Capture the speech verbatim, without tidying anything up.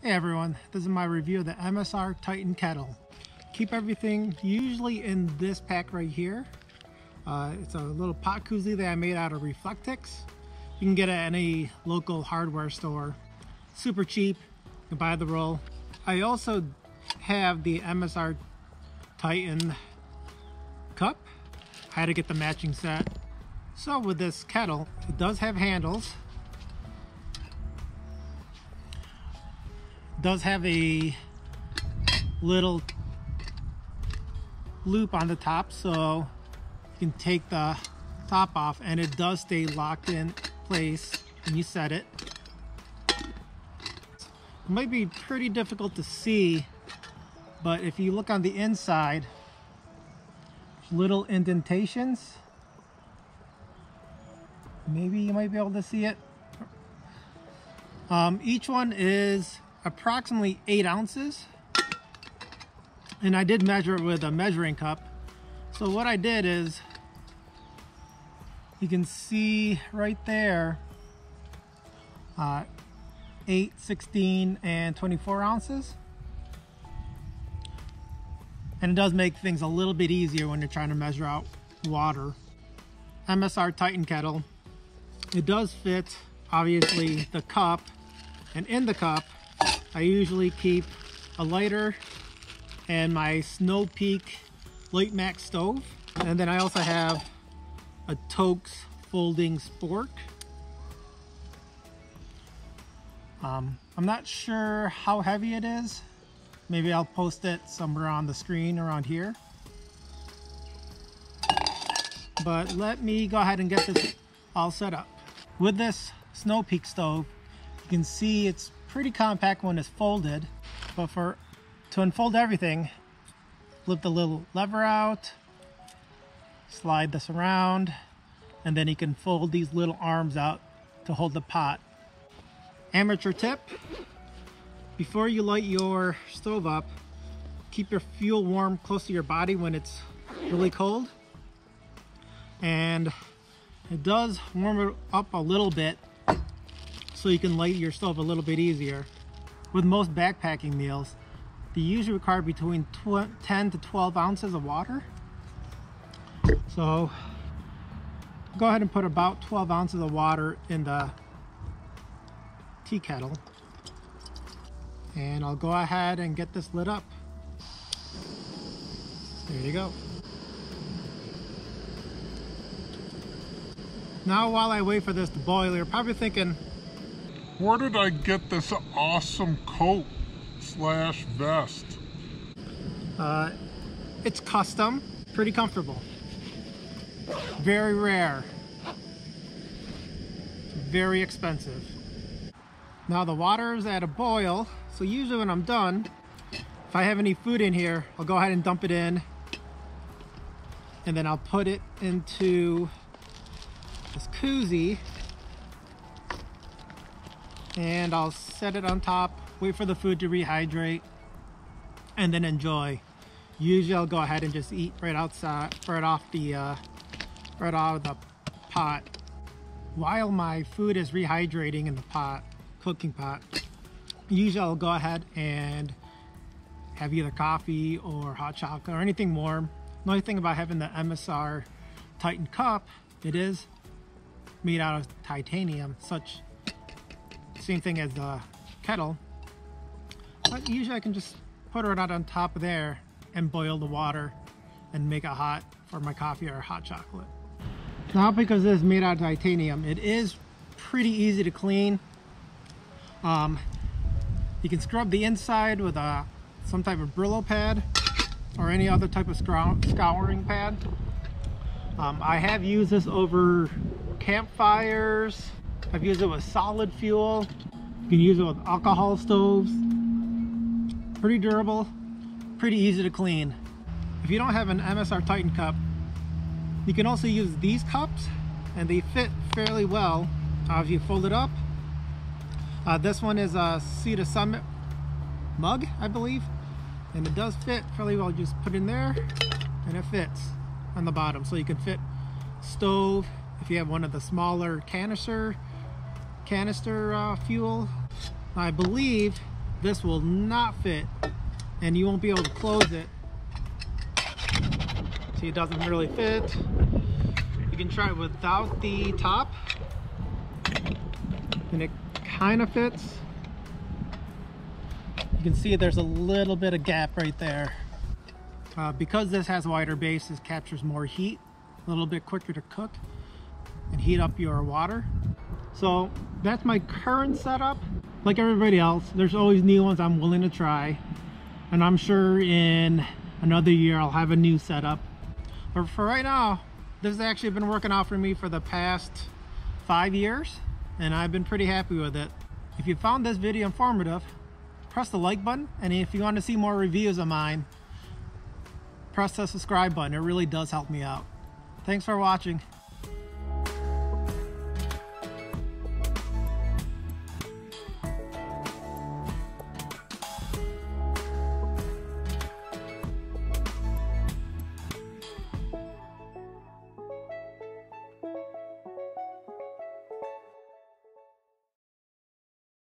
Hey everyone, this is my review of the M S R Titan Kettle. Keep everything usually in this pack right here. Uh, it's a little pot koozie that I made out of Reflectix. You can get it at any local hardware store. Super cheap, you can buy the roll. I also have the M S R Titan cup. I had to get the matching set. So with this kettle, it does have handles. Does have a little loop on the top so you can take the top off, and it does stay locked in place when you set it. It might be pretty difficult to see, but if you look on the inside, little indentations, maybe you might be able to see it. Um, each one is approximately eight ounces, and I did measure it with a measuring cup. So what I did is, you can see right there, uh, eight, sixteen, and twenty-four ounces, and it does make things a little bit easier when you're trying to measure out water. M S R Titan Kettle, it does fit obviously the cup, and in the cup I usually keep a lighter and my Snow Peak LiteMax stove. And then I also have a Toaks folding spork. Um, I'm not sure how heavy it is. Maybe I'll post it somewhere on the screen around here. But let me go ahead and get this all set up. With this Snow Peak stove, you can see it's pretty compact when it's folded, but for to unfold everything, flip the little lever out, slide this around, and then you can fold these little arms out to hold the pot. Amateur tip: before you light your stove up, keep your fuel warm close to your body when it's really cold, and it does warm it up a little bit so you can light your stove a little bit easier. With most backpacking meals, they usually require between ten to twelve ounces of water. So go ahead and put about twelve ounces of water in the tea kettle. And I'll go ahead and get this lit up. There you go. Now while I wait for this to boil, you're probably thinking, where did I get this awesome coat slash vest? Uh, it's custom, pretty comfortable. Very rare. Very expensive. Now the water is at a boil, so usually when I'm done, if I have any food in here, I'll go ahead and dump it in, and then I'll put it into this koozie, and I'll set it on top, wait for the food to rehydrate, and then enjoy. Usually I'll go ahead and just eat right outside, right off the, uh, right out of the pot. While my food is rehydrating in the pot, cooking pot, usually I'll go ahead and have either coffee or hot chocolate or anything warm. The only thing about having the M S R Titan cup, it is made out of titanium, such same thing as the kettle, but usually I can just put it out on top of there and boil the water and make it hot for my coffee or hot chocolate. Now because this is made out of titanium, it is pretty easy to clean. Um, you can scrub the inside with a, some type of Brillo pad or any other type of scouring pad. Um, I have used this over campfires. I've used it with solid fuel. You can use it with alcohol stoves. Pretty durable, pretty easy to clean. If you don't have an M S R Titan cup, you can also use these cups, and they fit fairly well uh, if you fold it up. Uh, this one is a Sea to Summit mug, I believe, and it does fit fairly well. You just put it in there, and it fits on the bottom, so you can fit stove if you have one of the smaller canister. canister uh, fuel. I believe this will not fit, and you won't be able to close it. See, it doesn't really fit. You can try it without the top, and it kind of fits. You can see there's a little bit of gap right there. Uh, because this has a wider base, it captures more heat, a little bit quicker to cook and heat up your water. So that's my current setup. Like everybody else, there's always new ones I'm willing to try, and I'm sure in another year I'll have a new setup. But for right now, this has actually been working out for me for the past five years, and I've been pretty happy with it. If you found this video informative, press the like button, and if you want to see more reviews of mine, press the subscribe button. It really does help me out. Thanks for watching.